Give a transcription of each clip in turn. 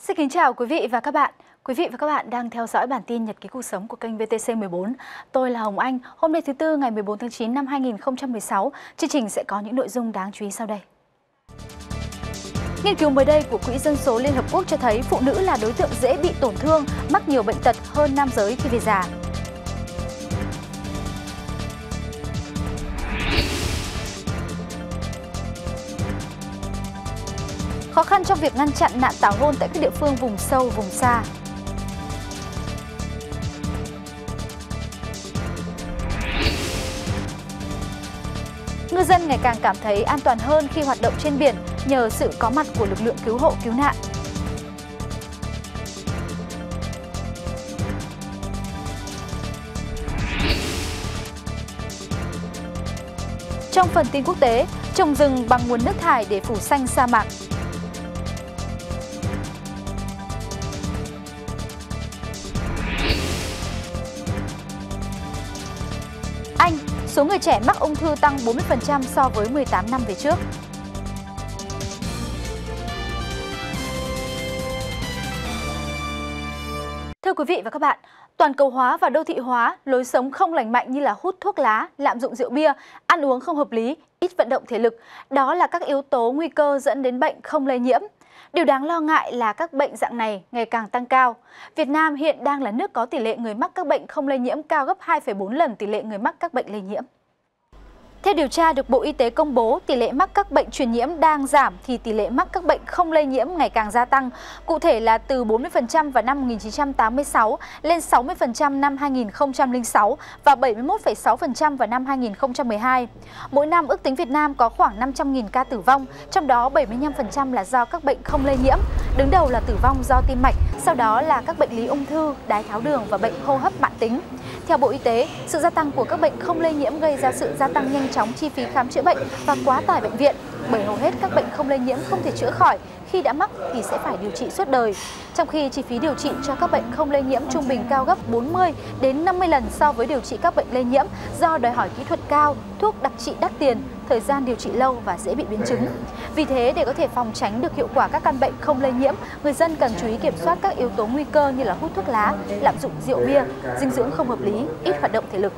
Xin kính chào quý vị và các bạn. Quý vị và các bạn đang theo dõi bản tin Nhật ký cuộc sống của kênh VTC14. Tôi là Hồng Anh. Hôm nay thứ Tư ngày 14 tháng 9 năm 2016, chương trình sẽ có những nội dung đáng chú ý sau đây. Nghiên cứu mới đây của Quỹ Dân số Liên Hợp Quốc cho thấy phụ nữ là đối tượng dễ bị tổn thương, mắc nhiều bệnh tật hơn nam giới khi về già. Khó khăn trong việc ngăn chặn nạn tảo hôn tại các địa phương vùng sâu, vùng xa. Ngư dân ngày càng cảm thấy an toàn hơn khi hoạt động trên biển nhờ sự có mặt của lực lượng cứu hộ cứu nạn. Trong phần tin quốc tế, trồng rừng bằng nguồn nước thải để phủ xanh sa mạc. Anh, số người trẻ mắc ung thư tăng 40% so với 18 năm về trước. Thưa quý vị và các bạn, toàn cầu hóa và đô thị hóa, lối sống không lành mạnh như là hút thuốc lá, lạm dụng rượu bia, ăn uống không hợp lý, ít vận động thể lực, đó là các yếu tố nguy cơ dẫn đến bệnh không lây nhiễm. Điều đáng lo ngại là các bệnh dạng này ngày càng tăng cao. Việt Nam hiện đang là nước có tỷ lệ người mắc các bệnh không lây nhiễm cao gấp 2,4 lần tỷ lệ người mắc các bệnh lây nhiễm. Theo điều tra được Bộ Y tế công bố, tỷ lệ mắc các bệnh truyền nhiễm đang giảm thì tỷ lệ mắc các bệnh không lây nhiễm ngày càng gia tăng, cụ thể là từ 40% vào năm 1986 lên 60% năm 2006 và 71,6% vào năm 2012. Mỗi năm ước tính Việt Nam có khoảng 500.000 ca tử vong, trong đó 75% là do các bệnh không lây nhiễm, đứng đầu là tử vong do tim mạch, sau đó là các bệnh lý ung thư, đái tháo đường và bệnh hô hấp mãn tính. Theo Bộ Y tế, sự gia tăng của các bệnh không lây nhiễm gây ra sự gia tăng nhanh chóng chi phí khám chữa bệnh và quá tải bệnh viện, bởi hầu hết các bệnh không lây nhiễm không thể chữa khỏi, khi đã mắc thì sẽ phải điều trị suốt đời. Trong khi chi phí điều trị cho các bệnh không lây nhiễm trung bình cao gấp 40 đến 50 lần so với điều trị các bệnh lây nhiễm do đòi hỏi kỹ thuật cao, thuốc đặc trị đắt tiền, thời gian điều trị lâu và dễ bị biến chứng. Vì thế, để có thể phòng tránh được hiệu quả các căn bệnh không lây nhiễm, người dân cần chú ý kiểm soát các yếu tố nguy cơ như là hút thuốc lá, lạm dụng rượu bia, dinh dưỡng không hợp lý, ít hoạt động thể lực.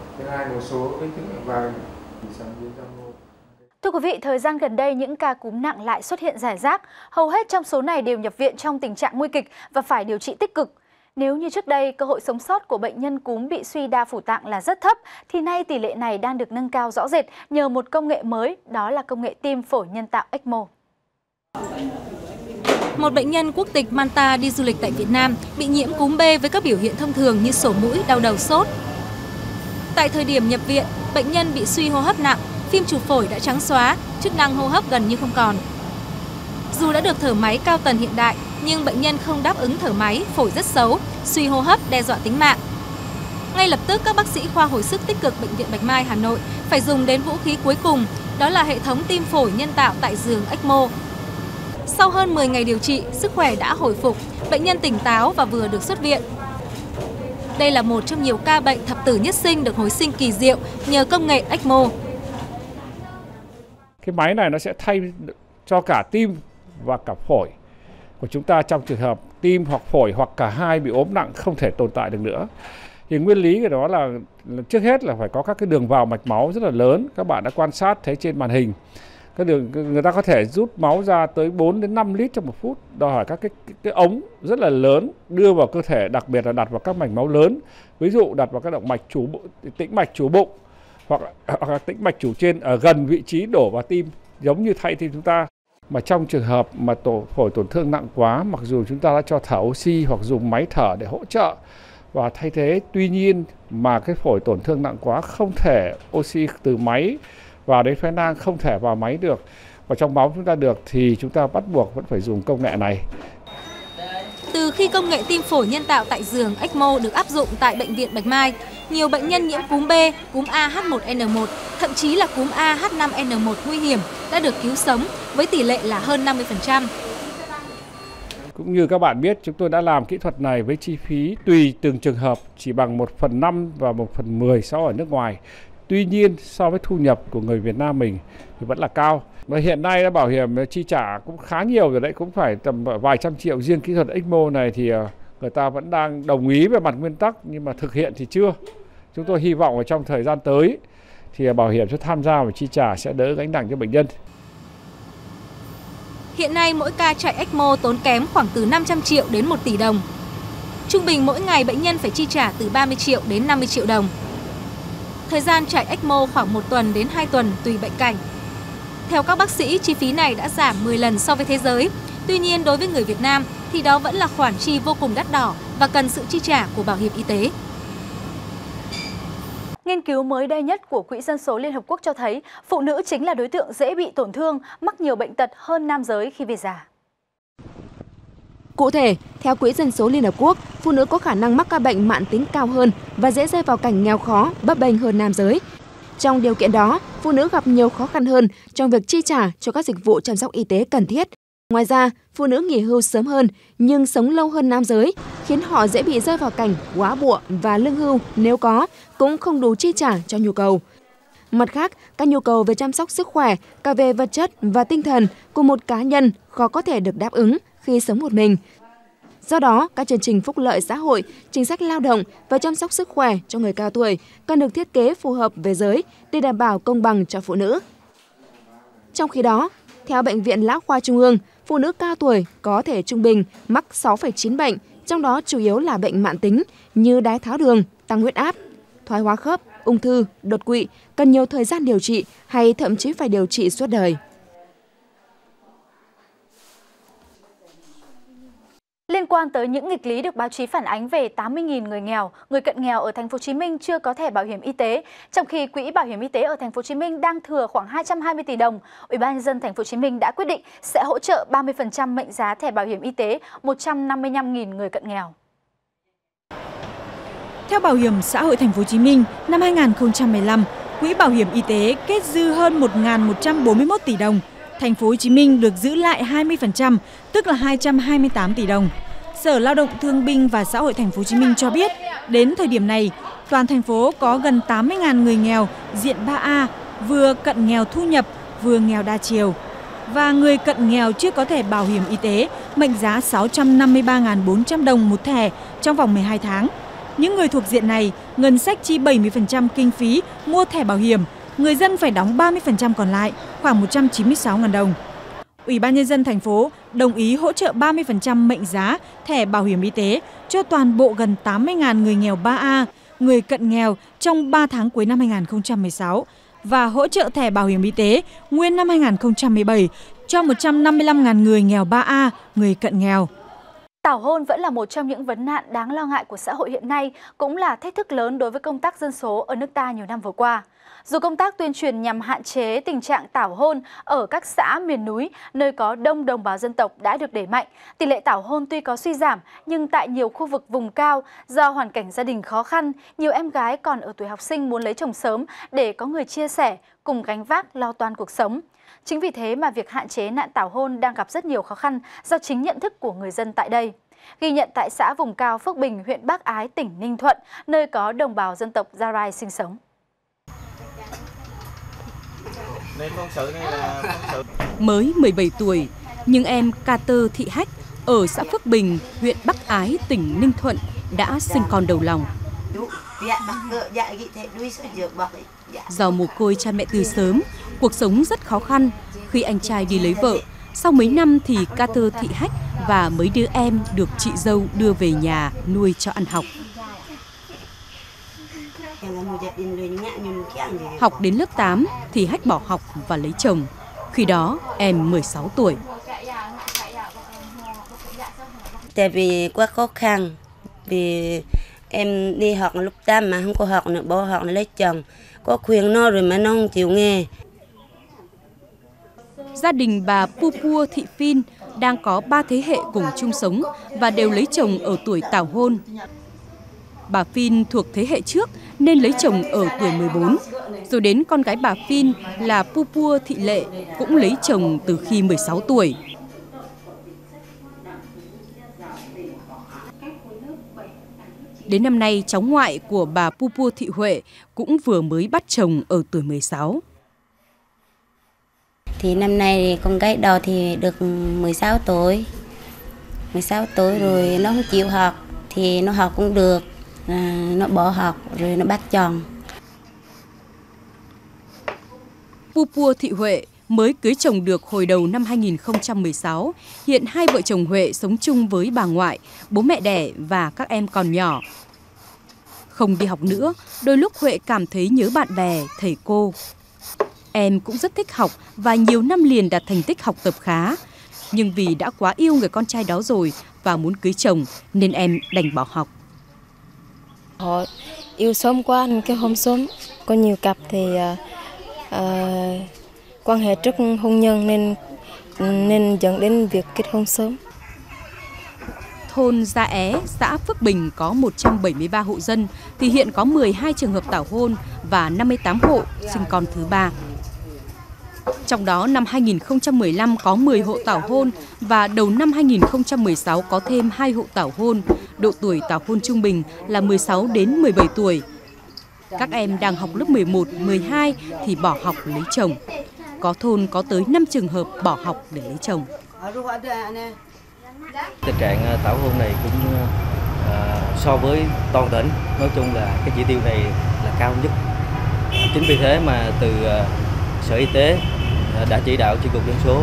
Thưa quý vị, thời gian gần đây những ca cúm nặng lại xuất hiện rải rác, hầu hết trong số này đều nhập viện trong tình trạng nguy kịch và phải điều trị tích cực. Nếu như trước đây cơ hội sống sót của bệnh nhân cúm bị suy đa phủ tạng là rất thấp, thì nay tỷ lệ này đang được nâng cao rõ rệt nhờ một công nghệ mới, đó là công nghệ tim phổi nhân tạo ECMO. Một bệnh nhân quốc tịch Malta đi du lịch tại Việt Nam bị nhiễm cúm B với các biểu hiện thông thường như sổ mũi, đau đầu, sốt. Tại thời điểm nhập viện, bệnh nhân bị suy hô hấp nặng, phim chụp phổi đã trắng xóa, chức năng hô hấp gần như không còn. Dù đã được thở máy cao tần hiện đại, nhưng bệnh nhân không đáp ứng thở máy, phổi rất xấu, suy hô hấp đe dọa tính mạng. Ngay lập tức, các bác sĩ khoa hồi sức tích cực Bệnh viện Bạch Mai, Hà Nội phải dùng đến vũ khí cuối cùng, đó là hệ thống tim phổi nhân tạo tại giường ECMO. Sau hơn 10 ngày điều trị, sức khỏe đã hồi phục, bệnh nhân tỉnh táo và vừa được xuất viện. Đây là một trong nhiều ca bệnh thập tử nhất sinh được hồi sinh kỳ diệu nhờ công nghệ ECMO. Cái máy này nó sẽ thay cho cả tim và cả phổi của chúng ta trong trường hợp tim hoặc phổi hoặc cả hai bị ốm nặng không thể tồn tại được nữa. Thì nguyên lý của đó là trước hết là phải có các cái đường vào mạch máu rất là lớn. Các bạn đã quan sát thấy trên màn hình. Các đường người ta có thể rút máu ra tới 4 đến 5 lít trong một phút. Đòi hỏi các cái ống rất là lớn đưa vào cơ thể, đặc biệt là đặt vào các mạch máu lớn. Ví dụ đặt vào các động mạch chủ tĩnh mạch chủ bụng hoặc tĩnh mạch chủ trên ở gần vị trí đổ vào tim, giống như thay tim chúng ta. Mà trong trường hợp mà phổi tổn thương nặng quá, mặc dù chúng ta đã cho thở oxy hoặc dùng máy thở để hỗ trợ và thay thế, tuy nhiên mà cái phổi tổn thương nặng quá không thể oxy từ máy vào đến phế nang, không thể vào máy được và trong máu chúng ta được, thì chúng ta bắt buộc vẫn phải dùng công nghệ này. Từ khi công nghệ tim phổi nhân tạo tại giường ECMO được áp dụng tại Bệnh viện Bạch Mai, nhiều bệnh nhân nhiễm cúm B, cúm AH1N1, thậm chí là cúm AH5N1 nguy hiểm đã được cứu sống với tỷ lệ là hơn 50%. Cũng như các bạn biết, chúng tôi đã làm kỹ thuật này với chi phí tùy từng trường hợp chỉ bằng 1/5 và 1/10 so ở nước ngoài. Tuy nhiên, so với thu nhập của người Việt Nam mình thì vẫn là cao. Mà hiện nay bảo hiểm chi trả cũng khá nhiều rồi đấy, cũng phải tầm vài trăm triệu. Riêng kỹ thuật ECMO này thì người ta vẫn đang đồng ý về mặt nguyên tắc, nhưng mà thực hiện thì chưa. Chúng tôi hy vọng ở trong thời gian tới thì bảo hiểm sẽ tham gia và chi trả sẽ đỡ gánh nặng cho bệnh nhân. Hiện nay mỗi ca chạy ECMO tốn kém khoảng từ 500 triệu đến 1 tỷ đồng. Trung bình mỗi ngày bệnh nhân phải chi trả từ 30 triệu đến 50 triệu đồng. Thời gian chạy ECMO khoảng 1 tuần đến 2 tuần tùy bệnh cảnh. Theo các bác sĩ, chi phí này đã giảm 10 lần so với thế giới. Tuy nhiên, đối với người Việt Nam thì đó vẫn là khoản chi vô cùng đắt đỏ và cần sự chi trả của bảo hiểm y tế. Nghiên cứu mới đây nhất của Quỹ Dân số Liên Hợp Quốc cho thấy phụ nữ chính là đối tượng dễ bị tổn thương, mắc nhiều bệnh tật hơn nam giới khi về già. Cụ thể, theo Quỹ Dân số Liên Hợp Quốc, phụ nữ có khả năng mắc các bệnh mãn tính cao hơn và dễ rơi vào cảnh nghèo khó, bấp bênh hơn nam giới. Trong điều kiện đó, phụ nữ gặp nhiều khó khăn hơn trong việc chi trả cho các dịch vụ chăm sóc y tế cần thiết. Ngoài ra, phụ nữ nghỉ hưu sớm hơn nhưng sống lâu hơn nam giới, khiến họ dễ bị rơi vào cảnh quá bụa và lương hưu nếu có cũng không đủ chi trả cho nhu cầu. Mặt khác, các nhu cầu về chăm sóc sức khỏe, cả về vật chất và tinh thần của một cá nhân khó có thể được đáp ứng khi sống một mình. Do đó, các chương trình phúc lợi xã hội, chính sách lao động và chăm sóc sức khỏe cho người cao tuổi cần được thiết kế phù hợp về giới để đảm bảo công bằng cho phụ nữ. Trong khi đó, theo Bệnh viện Lão khoa Trung ương, phụ nữ cao tuổi có thể trung bình mắc 6,9 bệnh, trong đó chủ yếu là bệnh mãn tính như đái tháo đường, tăng huyết áp, thoái hóa khớp, ung thư, đột quỵ, cần nhiều thời gian điều trị hay thậm chí phải điều trị suốt đời. Liên quan tới những nghịch lý được báo chí phản ánh về 80.000 người nghèo, người cận nghèo ở Thành phố Hồ Chí Minh chưa có thẻ bảo hiểm y tế, trong khi quỹ bảo hiểm y tế ở Thành phố Hồ Chí Minh đang thừa khoảng 220 tỷ đồng, Ủy ban nhân dân Thành phố Hồ Chí Minh đã quyết định sẽ hỗ trợ 30% mệnh giá thẻ bảo hiểm y tế 155.000 người cận nghèo. Theo Bảo hiểm xã hội Thành phố Hồ Chí Minh, năm 2015, quỹ bảo hiểm y tế kết dư hơn 1.141 tỷ đồng. Thành phố Hồ Chí Minh được giữ lại 20%, tức là 228 tỷ đồng. Sở Lao động Thương binh và Xã hội Thành phố Hồ Chí Minh cho biết, đến thời điểm này, toàn thành phố có gần 80.000 người nghèo diện 3A, vừa cận nghèo thu nhập, vừa nghèo đa chiều. Và người cận nghèo chưa có thẻ bảo hiểm y tế, mệnh giá 653.400 đồng một thẻ trong vòng 12 tháng. Những người thuộc diện này, ngân sách chi 70% kinh phí mua thẻ bảo hiểm, người dân phải đóng 30% còn lại, khoảng 196.000 đồng. Ủy ban nhân dân thành phố đồng ý hỗ trợ 30% mệnh giá thẻ bảo hiểm y tế cho toàn bộ gần 80.000 người nghèo 3A, người cận nghèo trong 3 tháng cuối năm 2016 và hỗ trợ thẻ bảo hiểm y tế nguyên năm 2017 cho 155.000 người nghèo 3A, người cận nghèo. Tảo hôn vẫn là một trong những vấn nạn đáng lo ngại của xã hội hiện nay, cũng là thách thức lớn đối với công tác dân số ở nước ta nhiều năm vừa qua. Dù công tác tuyên truyền nhằm hạn chế tình trạng tảo hôn ở các xã miền núi, nơi có đông đồng bào dân tộc đã được đẩy mạnh, tỷ lệ tảo hôn tuy có suy giảm, nhưng tại nhiều khu vực vùng cao, do hoàn cảnh gia đình khó khăn, nhiều em gái còn ở tuổi học sinh muốn lấy chồng sớm để có người chia sẻ, cùng gánh vác lo toan cuộc sống. Chính vì thế mà việc hạn chế nạn tảo hôn đang gặp rất nhiều khó khăn do chính nhận thức của người dân tại đây. Ghi nhận tại xã vùng cao Phước Bình, huyện Bắc Ái, tỉnh Ninh Thuận, nơi có đồng bào dân tộc Gia Rai sinh sống. Mới 17 tuổi, nhưng em Catơ Thị Hách ở xã Phước Bình, huyện Bắc Ái, tỉnh Ninh Thuận đã sinh con đầu lòng. Do mồ côi cha mẹ từ sớm, cuộc sống rất khó khăn. Khi anh trai đi lấy vợ, sau mấy năm thì Catơ Thị Hách và mấy đứa em được chị dâu đưa về nhà nuôi cho ăn học. Học đến lớp 8 thì Hách bỏ học và lấy chồng. Khi đó em 16 tuổi. Tại vì quá khó khăn, vì em đi học lúc 8 mà không có học nữa, bỏ học nó lấy chồng. Có khuyên nó rồi mà nó không chịu nghe. Gia đình bà Pupua Thị Phin đang có 3 thế hệ cùng chung sống và đều lấy chồng ở tuổi tảo hôn. Bà Phin thuộc thế hệ trước nên lấy chồng ở tuổi 14, rồi đến con gái bà Phin là Pupua Thị Lệ cũng lấy chồng từ khi 16 tuổi. Đến năm nay, cháu ngoại của bà Pupua Thị Huệ cũng vừa mới bắt chồng ở tuổi 16. Thì năm nay thì con gái đò thì được 16 tuổi. 16 tuổi rồi nó không chịu học, thì nó học cũng được, nó bỏ học rồi nó bắt chồng. Pua Thị Huệ mới cưới chồng được hồi đầu năm 2016. Hiện hai vợ chồng Huệ sống chung với bà ngoại, bố mẹ đẻ và các em còn nhỏ. Không đi học nữa, đôi lúc Huệ cảm thấy nhớ bạn bè, thầy cô. Em cũng rất thích học và nhiều năm liền đạt thành tích học tập khá. Nhưng vì đã quá yêu người con trai đó rồi và muốn cưới chồng nên em đành bỏ học. Họ yêu sớm quá nên cái hôm sớm có nhiều cặp thì quan hệ trước hôn nhân nên dẫn đến việc kết hôn sớm. Thôn Gia É, xã Phước Bình có 173 hộ dân thì hiện có 12 trường hợp tảo hôn và 58 hộ sinh con thứ ba. Trong đó năm 2015 có 10 hộ tảo hôn và đầu năm 2016 có thêm 2 hộ tảo hôn. Độ tuổi tảo hôn trung bình là 16 đến 17 tuổi. Các em đang học lớp 11, 12 thì bỏ học lấy chồng. Có thôn có tới 5 trường hợp bỏ học để lấy chồng. Tình trạng tảo hôn này cũng so với toàn tỉnh, nói chung là cái chỉ tiêu này là cao nhất. Chính vì thế mà từ Sở Y tế đã chỉ đạo Chi cục Dân số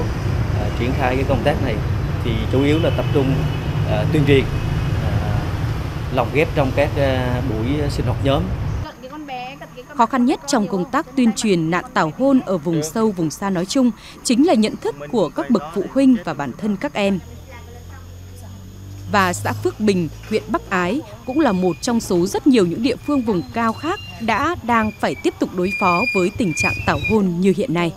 triển khai cái công tác này, thì chủ yếu là tập trung tuyên truyền, lồng ghép trong các buổi sinh hoạt nhóm. Khó khăn nhất trong công tác tuyên truyền nạn tảo hôn ở vùng sâu, vùng xa nói chung chính là nhận thức của các bậc phụ huynh và bản thân các em. Và xã Phước Bình, huyện Bắc Ái cũng là một trong số rất nhiều những địa phương vùng cao khác đã đang phải tiếp tục đối phó với tình trạng tảo hôn như hiện nay.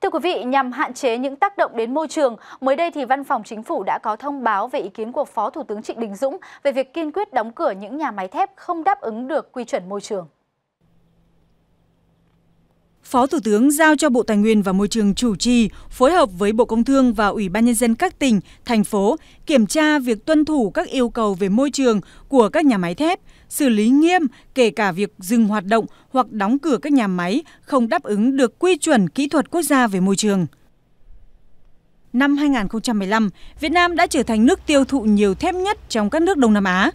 Thưa quý vị, nhằm hạn chế những tác động đến môi trường, mới đây thì Văn phòng Chính phủ đã có thông báo về ý kiến của Phó Thủ tướng Trịnh Đình Dũng về việc kiên quyết đóng cửa những nhà máy thép không đáp ứng được quy chuẩn môi trường. Phó Thủ tướng giao cho Bộ Tài nguyên và Môi trường chủ trì, phối hợp với Bộ Công Thương và Ủy ban Nhân dân các tỉnh, thành phố, kiểm tra việc tuân thủ các yêu cầu về môi trường của các nhà máy thép, xử lý nghiêm kể cả việc dừng hoạt động hoặc đóng cửa các nhà máy không đáp ứng được quy chuẩn kỹ thuật quốc gia về môi trường. Năm 2015, Việt Nam đã trở thành nước tiêu thụ nhiều thép nhất trong các nước Đông Nam Á.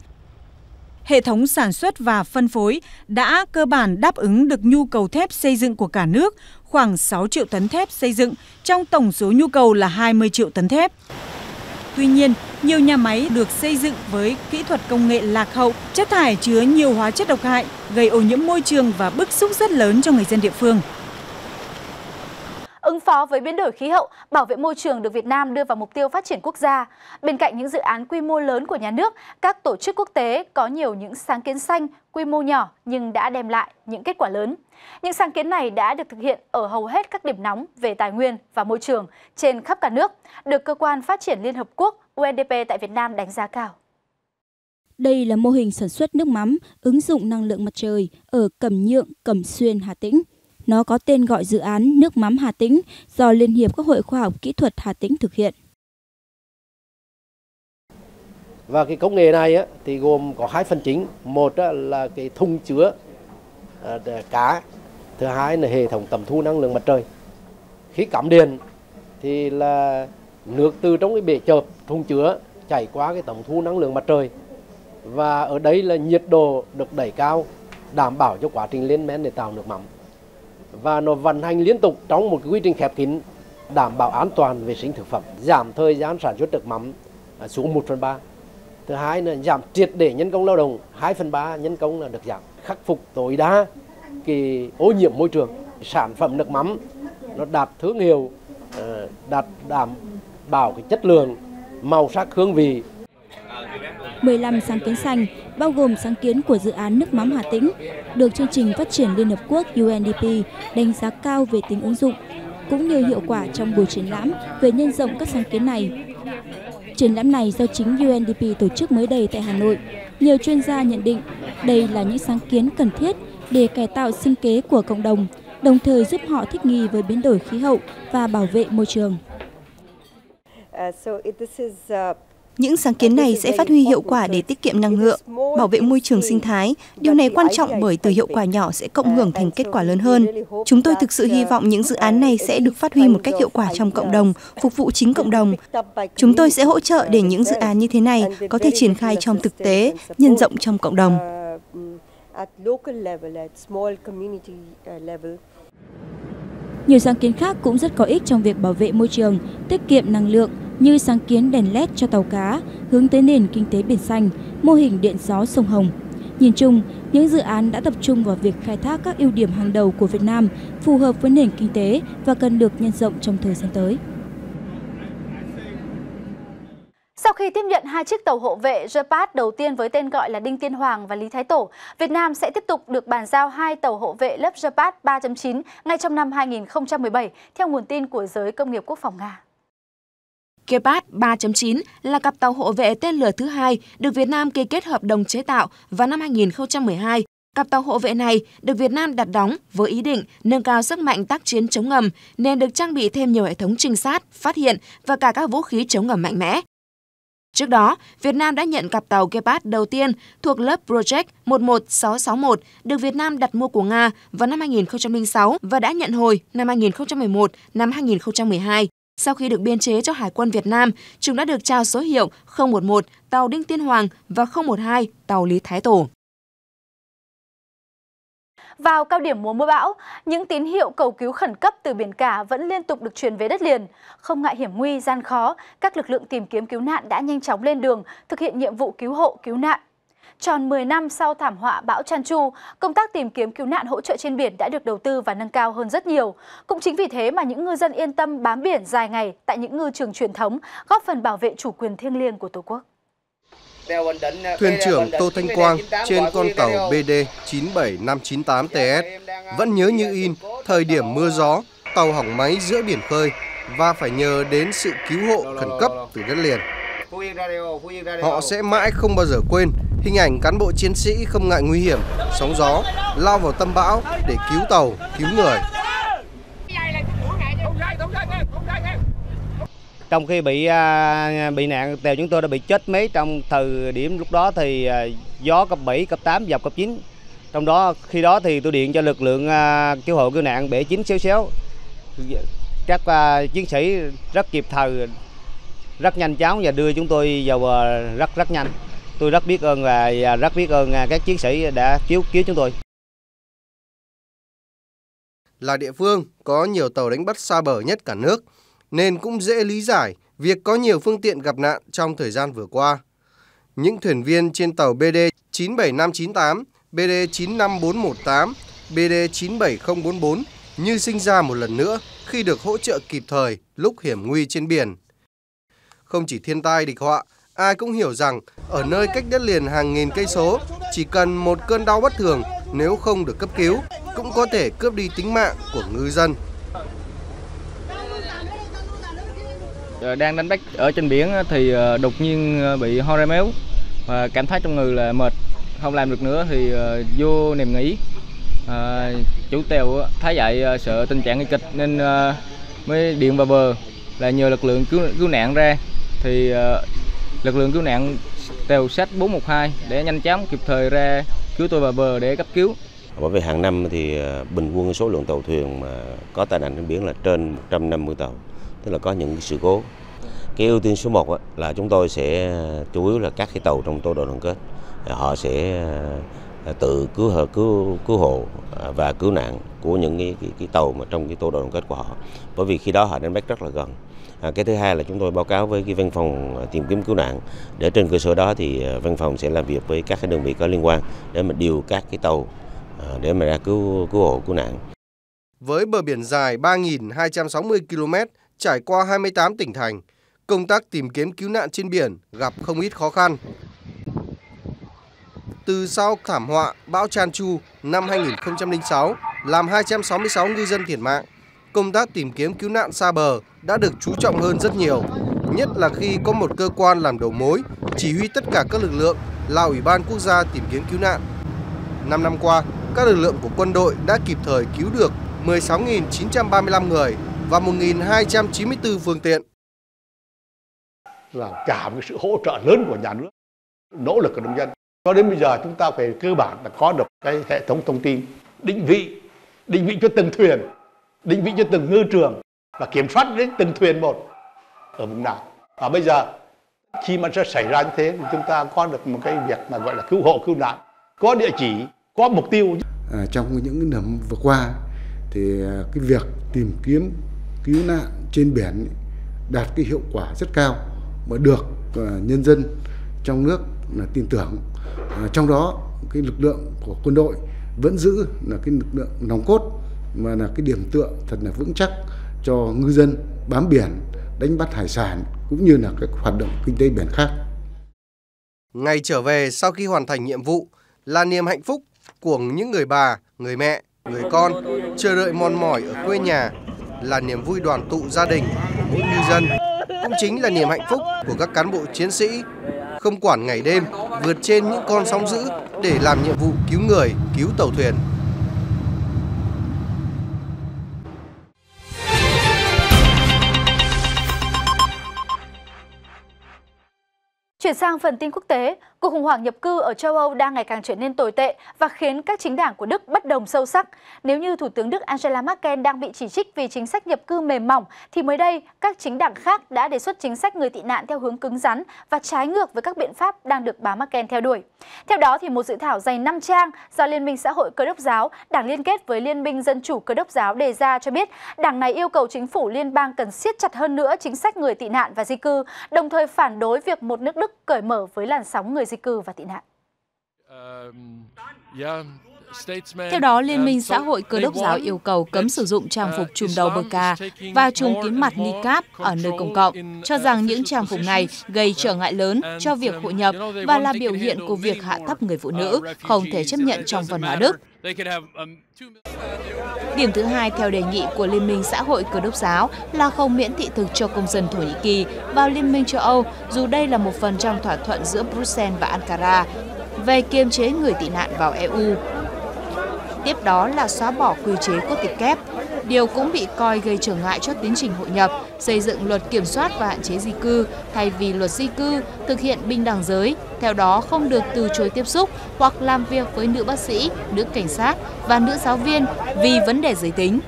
Hệ thống sản xuất và phân phối đã cơ bản đáp ứng được nhu cầu thép xây dựng của cả nước, khoảng 6 triệu tấn thép xây dựng trong tổng số nhu cầu là 20 triệu tấn thép. Tuy nhiên, nhiều nhà máy được xây dựng với kỹ thuật công nghệ lạc hậu, chất thải chứa nhiều hóa chất độc hại, gây ô nhiễm môi trường và bức xúc rất lớn cho người dân địa phương. Ứng phó với biến đổi khí hậu, bảo vệ môi trường được Việt Nam đưa vào mục tiêu phát triển quốc gia. Bên cạnh những dự án quy mô lớn của nhà nước, các tổ chức quốc tế có nhiều những sáng kiến xanh, quy mô nhỏ nhưng đã đem lại những kết quả lớn. Những sáng kiến này đã được thực hiện ở hầu hết các điểm nóng về tài nguyên và môi trường trên khắp cả nước, được Cơ quan Phát triển Liên Hợp Quốc UNDP tại Việt Nam đánh giá cao. Đây là mô hình sản xuất nước mắm, ứng dụng năng lượng mặt trời ở Cẩm Nhượng, Cẩm Xuyên, Hà Tĩnh. Nó có tên gọi dự án Nước mắm Hà Tĩnh do Liên hiệp các hội khoa học kỹ thuật Hà Tĩnh thực hiện. Và cái công nghệ này thì gồm có hai phần chính. Một là cái thùng chứa cá, thứ hai là hệ thống tẩm thu năng lượng mặt trời. Khi cắm điện thì là nước từ trong cái bể chợp thùng chứa chảy qua cái tẩm thu năng lượng mặt trời. Và ở đấy là nhiệt độ được đẩy cao, đảm bảo cho quá trình lên men để tạo nước mắm. Và nó vận hành liên tục trong một quy trình khép kín, đảm bảo an toàn vệ sinh thực phẩm, giảm thời gian sản xuất nước mắm xuống 1/3. Thứ hai là giảm triệt để nhân công lao động, 2/3 nhân công là được giảm, khắc phục tối đa cái ô nhiễm môi trường. Sản phẩm nước mắm nó đạt thương hiệu, đạt đảm bảo cái chất lượng, màu sắc, hương vị. 15 sáng kiến xanh, bao gồm sáng kiến của dự án Nước mắm Hà Tĩnh, được chương trình Phát triển Liên Hợp Quốc UNDP đánh giá cao về tính ứng dụng, cũng như hiệu quả trong buổi triển lãm về nhân rộng các sáng kiến này. Triển lãm này do chính UNDP tổ chức mới đây tại Hà Nội. Nhiều chuyên gia nhận định đây là những sáng kiến cần thiết để cải tạo sinh kế của cộng đồng, đồng thời giúp họ thích nghi với biến đổi khí hậu và bảo vệ môi trường. Những sáng kiến này sẽ phát huy hiệu quả để tiết kiệm năng lượng, bảo vệ môi trường sinh thái. Điều này quan trọng bởi từ hiệu quả nhỏ sẽ cộng hưởng thành kết quả lớn hơn. Chúng tôi thực sự hy vọng những dự án này sẽ được phát huy một cách hiệu quả trong cộng đồng, phục vụ chính cộng đồng. Chúng tôi sẽ hỗ trợ để những dự án như thế này có thể triển khai trong thực tế, nhân rộng trong cộng đồng. Nhiều sáng kiến khác cũng rất có ích trong việc bảo vệ môi trường, tiết kiệm năng lượng, như sáng kiến đèn LED cho tàu cá, hướng tới nền kinh tế biển xanh, mô hình điện gió sông Hồng. Nhìn chung, những dự án đã tập trung vào việc khai thác các ưu điểm hàng đầu của Việt Nam phù hợp với nền kinh tế và cần được nhân rộng trong thời gian tới. Sau khi tiếp nhận hai chiếc tàu hộ vệ Gepard đầu tiên với tên gọi là Đinh Tiên Hoàng và Lý Thái Tổ, Việt Nam sẽ tiếp tục được bàn giao hai tàu hộ vệ lớp Gepard 3.9 ngay trong năm 2017, theo nguồn tin của giới công nghiệp quốc phòng Nga. Gepard 3.9 là cặp tàu hộ vệ tên lửa thứ hai được Việt Nam ký kết hợp đồng chế tạo vào năm 2012. Cặp tàu hộ vệ này được Việt Nam đặt đóng với ý định nâng cao sức mạnh tác chiến chống ngầm nên được trang bị thêm nhiều hệ thống trinh sát, phát hiện và cả các vũ khí chống ngầm mạnh mẽ. Trước đó, Việt Nam đã nhận cặp tàu Gepard đầu tiên thuộc lớp Project 11661 được Việt Nam đặt mua của Nga vào năm 2006 và đã nhận hồi năm 2011, năm 2012. Sau khi được biên chế cho Hải quân Việt Nam, chúng đã được trao số hiệu 011 tàu Đinh Tiên Hoàng và 012 tàu Lý Thái Tổ. Vào cao điểm mùa mưa bão, những tín hiệu cầu cứu khẩn cấp từ biển cả vẫn liên tục được truyền về đất liền. Không ngại hiểm nguy, gian khó, các lực lượng tìm kiếm cứu nạn đã nhanh chóng lên đường thực hiện nhiệm vụ cứu hộ, cứu nạn. Tròn 10 năm sau thảm họa bão Chanchu, công tác tìm kiếm cứu nạn hỗ trợ trên biển đã được đầu tư và nâng cao hơn rất nhiều. Cũng chính vì thế mà những ngư dân yên tâm bám biển dài ngày tại những ngư trường truyền thống, góp phần bảo vệ chủ quyền thiêng liêng của Tổ quốc. Thuyền trưởng Tô Thanh Quang trên con tàu BD 97598 TS vẫn nhớ như in thời điểm mưa gió, tàu hỏng máy giữa biển khơi và phải nhờ đến sự cứu hộ khẩn cấp từ đất liền. Họ sẽ mãi không bao giờ quên hình ảnh cán bộ chiến sĩ không ngại nguy hiểm, sóng gió, lao vào tâm bão để cứu tàu, cứu người. Trong khi bị nạn, tàu chúng tôi đã bị chết mấy trong thời điểm lúc đó thì gió cấp 7, cấp 8, dọc cấp 9. Trong đó khi đó thì tôi điện cho lực lượng cứu hộ cứu nạn bể 966. Các chiến sĩ rất kịp thời, rất nhanh chóng và đưa chúng tôi vào bờ rất nhanh. Tôi rất biết ơn và rất biết ơn các chiến sĩ đã cứu chúng tôi. Là địa phương có nhiều tàu đánh bắt xa bờ nhất cả nước, nên cũng dễ lý giải việc có nhiều phương tiện gặp nạn trong thời gian vừa qua. Những thuyền viên trên tàu BD 97598, BD 95418, BD 97044 như sinh ra một lần nữa khi được hỗ trợ kịp thời lúc hiểm nguy trên biển. Không chỉ thiên tai địch họa, ai cũng hiểu rằng ở nơi cách đất liền hàng nghìn cây số, chỉ cần một cơn đau bất thường nếu không được cấp cứu cũng có thể cướp đi tính mạng của ngư dân. Đang đánh bắt ở trên biển thì đột nhiên bị ho ra máu và cảm thấy trong người là mệt, không làm được nữa thì vô nằm nghỉ. Chủ tàu thấy vậy sợ tình trạng nguy kịch nên mới điện vào bờ là nhờ lực lượng cứu nạn ra thì lực lượng cứu nạn tàu sách 412 để nhanh chóng kịp thời ra cứu tôi vào bờ để cấp cứu. Bởi vì hàng năm thì bình quân số lượng tàu thuyền mà có tai nạn trên biển là trên 150 tàu, tức là có những sự cố. Cái ưu tiên số 1 là chúng tôi sẽ chủ yếu là các cái tàu trong tổ đội đoàn kết, họ sẽ tự cứu hộ và cứu nạn của những cái tàu mà trong cái tổ đội đoàn kết của họ, bởi vì khi đó họ đánh bắt rất là gần. Cái thứ hai là chúng tôi báo cáo với cái văn phòng tìm kiếm cứu nạn để trên cơ sở đó thì văn phòng sẽ làm việc với các cái đơn vị có liên quan để mà điều các cái tàu để mà ra cứu hộ cứu nạn. Với bờ biển dài 3.260 km trải qua 28 tỉnh thành, công tác tìm kiếm cứu nạn trên biển gặp không ít khó khăn. Từ sau thảm họa bão Chanchu năm 2006 làm 266 ngư dân thiệt mạng, công tác tìm kiếm cứu nạn xa bờ đã được chú trọng hơn rất nhiều, nhất là khi có một cơ quan làm đầu mối, chỉ huy tất cả các lực lượng là Ủy ban Quốc gia tìm kiếm cứu nạn. 5 năm qua, các lực lượng của quân đội đã kịp thời cứu được 16.935 người và 1.294 phương tiện. là cả một sự hỗ trợ lớn của nhà nước, nỗ lực của nông dân. Cho đến bây giờ chúng ta về cơ bản là có được cái hệ thống thông tin, định vị cho từng thuyền, định vị cho từng ngư trường và kiểm soát đến từng thuyền một ở vùng nào. Và bây giờ khi mà sẽ xảy ra như thế thì chúng ta có được một cái việc mà gọi là cứu hộ cứu nạn, có địa chỉ, có mục tiêu. Trong những năm vừa qua thì cái việc tìm kiếm cứu nạn trên biển đạt cái hiệu quả rất cao mà được nhân dân trong nước là tin tưởng. Trong đó cái lực lượng của quân đội vẫn giữ là cái lực lượng nòng cốt mà là cái điểm tựa thật là vững chắc cho ngư dân bám biển, đánh bắt hải sản cũng như là các hoạt động kinh tế biển khác. Ngày trở về sau khi hoàn thành nhiệm vụ là niềm hạnh phúc của những người bà, người mẹ, người con chờ đợi mòn mỏi ở quê nhà, là niềm vui đoàn tụ gia đình của mỗi ngư dân, cũng chính là niềm hạnh phúc của các cán bộ chiến sĩ không quản ngày đêm vượt trên những con sóng dữ để làm nhiệm vụ cứu người, cứu tàu thuyền. Chuyển sang phần tin quốc tế, cuộc khủng hoảng nhập cư ở châu Âu đang ngày càng trở nên tồi tệ và khiến các chính đảng của Đức bất đồng sâu sắc. Nếu như Thủ tướng Đức Angela Merkel đang bị chỉ trích vì chính sách nhập cư mềm mỏng, thì mới đây các chính đảng khác đã đề xuất chính sách người tị nạn theo hướng cứng rắn và trái ngược với các biện pháp đang được bà Merkel theo đuổi. Theo đó, thì một dự thảo dày 5 trang do Liên minh xã hội Cơ đốc giáo, đảng liên kết với Liên minh dân chủ Cơ đốc giáo đề ra cho biết, đảng này yêu cầu chính phủ liên bang cần siết chặt hơn nữa chính sách người tị nạn và di cư, đồng thời phản đối việc một nước Đức cởi mở với làn sóng người di cư và tị nạn. Theo đó, Liên minh xã hội Cơ đốc giáo yêu cầu cấm sử dụng trang phục trùm đầu burka và trùm kín mặt niqab ở nơi công cộng, cho rằng những trang phục này gây trở ngại lớn cho việc hội nhập và là biểu hiện của việc hạ thấp người phụ nữ, không thể chấp nhận trong văn hóa Đức. Điểm thứ hai theo đề nghị của Liên minh xã hội Cơ đốc giáo là không miễn thị thực cho công dân Thổ Nhĩ Kỳ vào Liên minh châu Âu, dù đây là một phần trong thỏa thuận giữa Brussels và Ankara về kiềm chế người tị nạn vào EU. Tiếp đó là xóa bỏ quy chế quốc tịch kép, điều cũng bị coi gây trở ngại cho tiến trình hội nhập, xây dựng luật kiểm soát và hạn chế di cư thay vì luật di cư, thực hiện bình đẳng giới. Theo đó, không được từ chối tiếp xúc hoặc làm việc với nữ bác sĩ, nữ cảnh sát và nữ giáo viên vì vấn đề giới tính.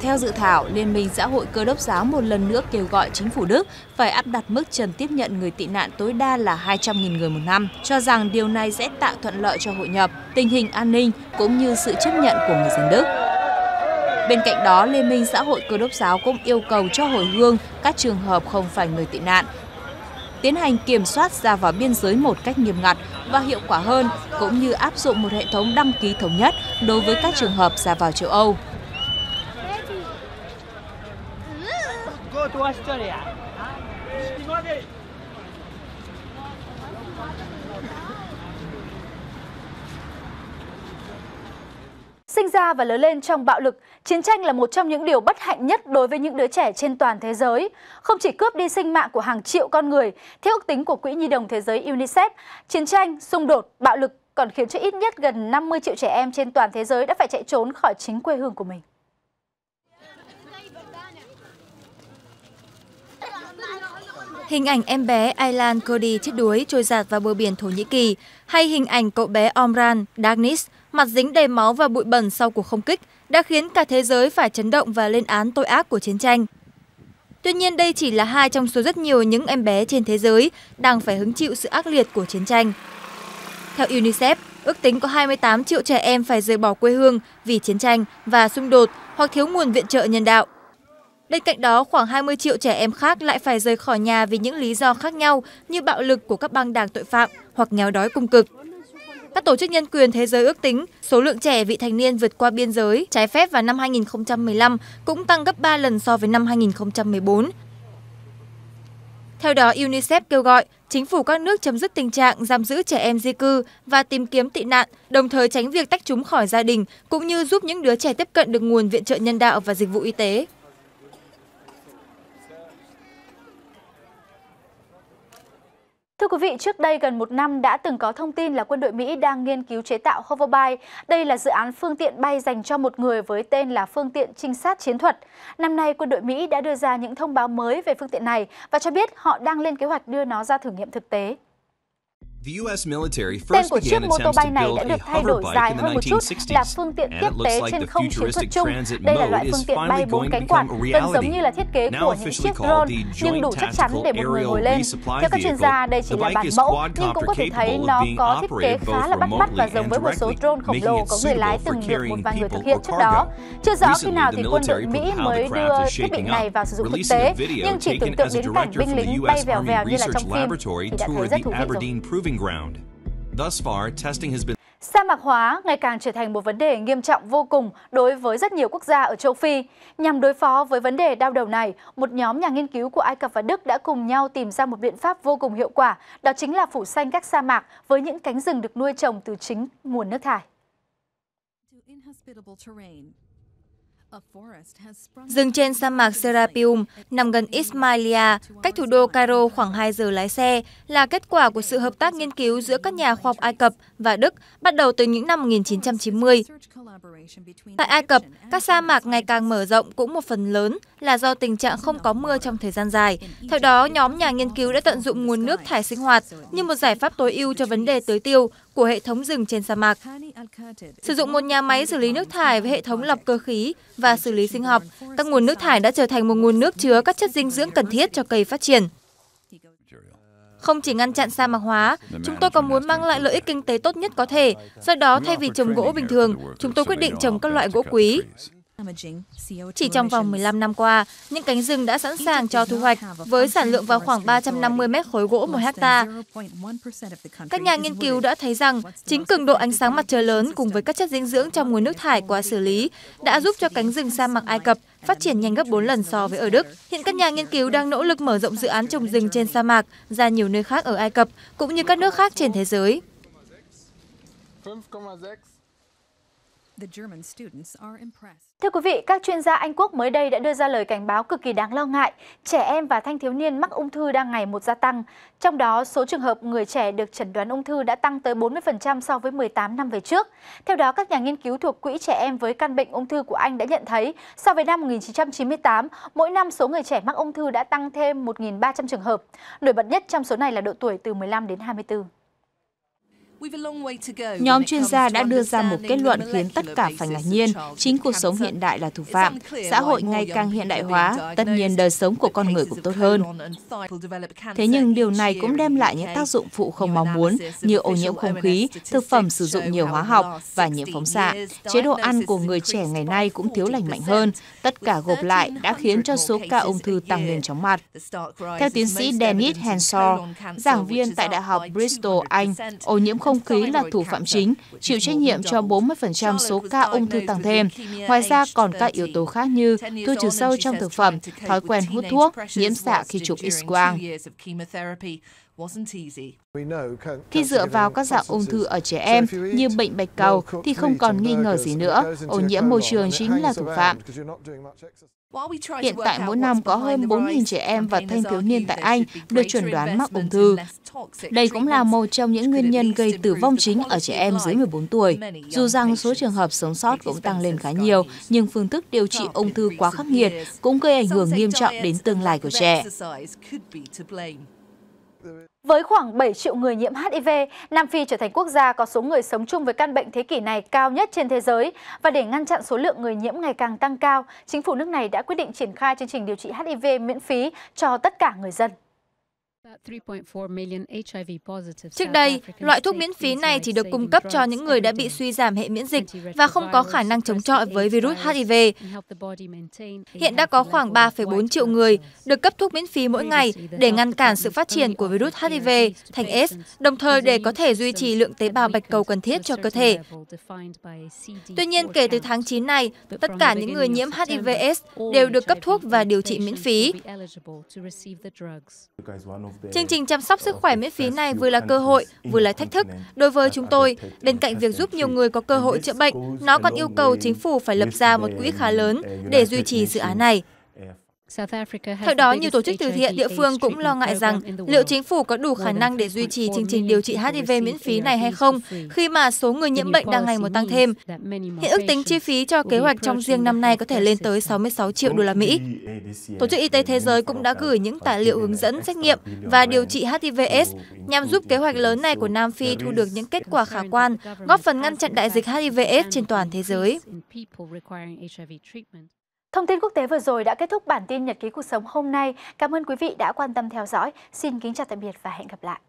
Theo dự thảo, Liên minh xã hội Cơ đốc giáo một lần nữa kêu gọi chính phủ Đức phải áp đặt mức trần tiếp nhận người tị nạn tối đa là 200.000 người một năm, cho rằng điều này sẽ tạo thuận lợi cho hội nhập, tình hình an ninh cũng như sự chấp nhận của người dân Đức. Bên cạnh đó, Liên minh xã hội Cơ đốc giáo cũng yêu cầu cho hồi hương các trường hợp không phải người tị nạn, tiến hành kiểm soát ra vào biên giới một cách nghiêm ngặt và hiệu quả hơn, cũng như áp dụng một hệ thống đăng ký thống nhất đối với các trường hợp ra vào châu Âu. Sinh ra và lớn lên trong bạo lực, chiến tranh là một trong những điều bất hạnh nhất đối với những đứa trẻ trên toàn thế giới. Không chỉ cướp đi sinh mạng của hàng triệu con người, theo ước tính của Quỹ Nhi đồng Thế giới UNICEF, chiến tranh, xung đột, bạo lực còn khiến cho ít nhất gần 50 triệu trẻ em trên toàn thế giới đã phải chạy trốn khỏi chính quê hương của mình. Hình ảnh em bé Aylan Kurdi chết đuối trôi dạt vào bờ biển Thổ Nhĩ Kỳ, hay hình ảnh cậu bé Omran Daqneesh mặt dính đầy máu và bụi bẩn sau cuộc không kích đã khiến cả thế giới phải chấn động và lên án tội ác của chiến tranh. Tuy nhiên, đây chỉ là hai trong số rất nhiều những em bé trên thế giới đang phải hứng chịu sự ác liệt của chiến tranh. Theo UNICEF, ước tính có 28 triệu trẻ em phải rời bỏ quê hương vì chiến tranh và xung đột hoặc thiếu nguồn viện trợ nhân đạo. Bên cạnh đó, khoảng 20 triệu trẻ em khác lại phải rời khỏi nhà vì những lý do khác nhau như bạo lực của các băng đảng tội phạm hoặc nghèo đói cùng cực. Các tổ chức nhân quyền thế giới ước tính số lượng trẻ vị thành niên vượt qua biên giới trái phép vào năm 2015 cũng tăng gấp 3 lần so với năm 2014. Theo đó, UNICEF kêu gọi chính phủ các nước chấm dứt tình trạng giam giữ trẻ em di cư và tìm kiếm tị nạn, đồng thời tránh việc tách chúng khỏi gia đình, cũng như giúp những đứa trẻ tiếp cận được nguồn viện trợ nhân đạo và dịch vụ y tế. Thưa quý vị, trước đây gần một năm đã từng có thông tin là quân đội Mỹ đang nghiên cứu chế tạo hoverboard. Đây là dự án phương tiện bay dành cho một người với tên là phương tiện trinh sát chiến thuật. Năm nay, quân đội Mỹ đã đưa ra những thông báo mới về phương tiện này và cho biết họ đang lên kế hoạch đưa nó ra thử nghiệm thực tế. Tên của chiếc mô tô bay này đã được thay đổi dài hơn một chút là phương tiện tiếp tế trên không chiến thuật chung. Đây là loại phương tiện bay 4 cánh quạt, gần giống như là thiết kế của những chiếc drone, nhưng đủ chắc chắn để một người ngồi lên. Theo các chuyên gia, đây chỉ là bản mẫu, nhưng cũng có thể thấy nó có thiết kế khá là bắt mắt và giống với một số drone khổng lồ có người lái từng được một vài người thực hiện trước đó. Chưa rõ khi nào thì quân đội Mỹ mới đưa thiết bị này vào sử dụng thực tế, nhưng chỉ tưởng tượng đến cảnh binh lính bay vèo vèo như là trong phim thì đã thấy rất thú vị rồi. Sa mạc hóa ngày càng trở thành một vấn đề nghiêm trọng vô cùng đối với rất nhiều quốc gia ở châu Phi. Nhằm đối phó với vấn đề đau đầu này, một nhóm nhà nghiên cứu của Ai Cập và Đức đã cùng nhau tìm ra một biện pháp vô cùng hiệu quả, đó chính là phủ xanh các sa mạc với những cánh rừng được nuôi trồng từ chính nguồn nước thải. Rừng trên sa mạc Serapium nằm gần Ismailia, cách thủ đô Cairo khoảng 2 giờ lái xe, là kết quả của sự hợp tác nghiên cứu giữa các nhà khoa học Ai Cập và Đức bắt đầu từ những năm 1990. Tại Ai Cập, các sa mạc ngày càng mở rộng cũng một phần lớn là do tình trạng không có mưa trong thời gian dài. Theo đó, nhóm nhà nghiên cứu đã tận dụng nguồn nước thải sinh hoạt như một giải pháp tối ưu cho vấn đề tưới tiêu của hệ thống rừng trên sa mạc. Sử dụng một nhà máy xử lý nước thải với hệ thống lọc cơ khí và xử lý sinh học, các nguồn nước thải đã trở thành một nguồn nước chứa các chất dinh dưỡng cần thiết cho cây phát triển. Không chỉ ngăn chặn sa mạc hóa, chúng tôi còn muốn mang lại lợi ích kinh tế tốt nhất có thể. Do đó, thay vì trồng gỗ bình thường, chúng tôi quyết định trồng các loại gỗ quý. Chỉ trong vòng 15 năm qua, những cánh rừng đã sẵn sàng cho thu hoạch với sản lượng vào khoảng 350 mét khối gỗ một hectare. Các nhà nghiên cứu đã thấy rằng chính cường độ ánh sáng mặt trời lớn cùng với các chất dinh dưỡng trong nguồn nước thải qua xử lý đã giúp cho cánh rừng sa mạc Ai Cập phát triển nhanh gấp 4 lần so với ở Đức. Hiện các nhà nghiên cứu đang nỗ lực mở rộng dự án trồng rừng trên sa mạc ra nhiều nơi khác ở Ai Cập cũng như các nước khác trên thế giới. Thưa quý vị, các chuyên gia Anh Quốc mới đây đã đưa ra lời cảnh báo cực kỳ đáng lo ngại. Trẻ em và thanh thiếu niên mắc ung thư đang ngày một gia tăng. Trong đó, số trường hợp người trẻ được chẩn đoán ung thư đã tăng tới 40% so với 18 năm về trước. Theo đó, các nhà nghiên cứu thuộc Quỹ Trẻ Em với căn bệnh ung thư của Anh đã nhận thấy, so với năm 1998, mỗi năm số người trẻ mắc ung thư đã tăng thêm 1.300 trường hợp. Nổi bật nhất trong số này là độ tuổi từ 15 đến 24. Nhóm chuyên gia đã đưa ra một kết luận khiến tất cả phải ngạc nhiên. Chính cuộc sống hiện đại là thủ phạm, xã hội ngày càng hiện đại hóa, tất nhiên đời sống của con người cũng tốt hơn. Thế nhưng điều này cũng đem lại những tác dụng phụ không mong muốn như ô nhiễm không khí, thực phẩm sử dụng nhiều hóa học và nhiễm phóng xạ. Chế độ ăn của người trẻ ngày nay cũng thiếu lành mạnh hơn. Tất cả gộp lại đã khiến cho số ca ung thư tăng lên chóng mặt. Theo tiến sĩ Dennis Hansol, giảng viên tại Đại học Bristol, Anh, ô nhiễm không khí là thủ phạm chính, chịu trách nhiệm cho 40% số ca ung thư tăng thêm. Ngoài ra còn các yếu tố khác như thuốc trừ sâu trong thực phẩm, thói quen hút thuốc, nhiễm xạ khi chụp X-quang. Khi dựa vào các dạng ung thư ở trẻ em như bệnh bạch cầu thì không còn nghi ngờ gì nữa, ô nhiễm môi trường chính là thủ phạm. Hiện tại mỗi năm có hơn 4.000 trẻ em và thanh thiếu niên tại Anh được chuẩn đoán mắc ung thư. Đây cũng là một trong những nguyên nhân gây tử vong chính ở trẻ em dưới 14 tuổi. Dù rằng số trường hợp sống sót cũng tăng lên khá nhiều, nhưng phương thức điều trị ung thư quá khắc nghiệt cũng gây ảnh hưởng nghiêm trọng đến tương lai của trẻ. Với khoảng 7 triệu người nhiễm HIV, Nam Phi trở thành quốc gia có số người sống chung với căn bệnh thế kỷ này cao nhất trên thế giới. Và để ngăn chặn số lượng người nhiễm ngày càng tăng cao, chính phủ nước này đã quyết định triển khai chương trình điều trị HIV miễn phí cho tất cả người dân. Trước đây, loại thuốc miễn phí này chỉ được cung cấp cho những người đã bị suy giảm hệ miễn dịch và không có khả năng chống chọi với virus HIV. Hiện đã có khoảng 3,4 triệu người được cấp thuốc miễn phí mỗi ngày để ngăn cản sự phát triển của virus HIV thành AIDS, đồng thời để có thể duy trì lượng tế bào bạch cầu cần thiết cho cơ thể. Tuy nhiên, kể từ tháng 9 này, tất cả những người nhiễm HIV/AIDS đều được cấp thuốc và điều trị miễn phí. Chương trình chăm sóc sức khỏe miễn phí này vừa là cơ hội, vừa là thách thức. Đối với chúng tôi, bên cạnh việc giúp nhiều người có cơ hội chữa bệnh, nó còn yêu cầu chính phủ phải lập ra một quỹ khá lớn để duy trì dự án này. Theo đó, nhiều tổ chức từ thiện địa phương cũng lo ngại rằng liệu chính phủ có đủ khả năng để duy trì chương trình điều trị HIV miễn phí này hay không khi mà số người nhiễm bệnh đang ngày một tăng thêm. Hiện ước tính chi phí cho kế hoạch trong riêng năm nay có thể lên tới 66 triệu đô la Mỹ. Tổ chức Y tế Thế giới cũng đã gửi những tài liệu hướng dẫn xét nghiệm và điều trị HIV/AIDS nhằm giúp kế hoạch lớn này của Nam Phi thu được những kết quả khả quan, góp phần ngăn chặn đại dịch HIV/AIDS trên toàn thế giới. Thông tin quốc tế vừa rồi đã kết thúc bản tin Nhật ký cuộc sống hôm nay. Cảm ơn quý vị đã quan tâm theo dõi. Xin kính chào tạm biệt và hẹn gặp lại.